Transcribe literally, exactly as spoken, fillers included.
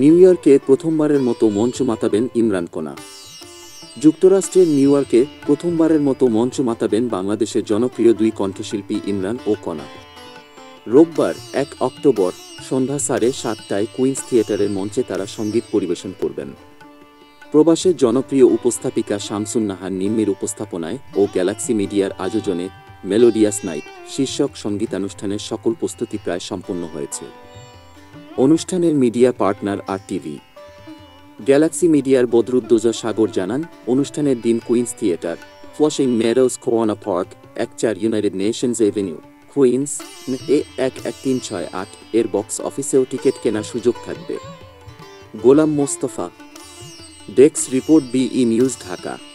New ইয়র্কে প্রথমবারের মতো মঞ্চ মাতাবেন ইমরান কোনা। যুক্তরাষ্ট্রের নিউ ইয়র্কে প্রথমবারের মতো মঞ্চ মাতাবেন বাংলাদেশের জনপ্রিয় দুই কণ্ঠশিল্পী ইমরান ও কোনা। রোববার এক অক্টোবর সন্ধ্যা সাড়ে সাতটায় কুইন্স থিয়েটারের মঞ্চে তারা সঙ্গীত পরিবেশন করবেন। প্রবাসের জনপ্রিয় উপস্থাপিকা শামসুন নাহার নিম্মির উপস্থাপনায় ও গ্যালাক্সি মিডিয়ার আয়োজনে মেলোডিয়াস নাইট শীর্ষক সঙ্গীতানুষ্ঠানের সকল প্রস্তুতি প্রায় সম্পন্ন হয়েছে। অনুষ্ঠানের media partner R TV. Galaxy মিডিয়ার বদরুদ্দোজা সাগর জানান, অনুষ্ঠানের দিন Queens theatre, Flushing Meadows, Corona park, এক চার ইউনাইটেড নেশনস এভিনিউ, কুইন্স এ এক এক তিন ছয় আট এর বক্স অফিসেও টিকিট কেনার সুযোগ থাকবে। Golam Mostafa, desk report BE news, Dhaka.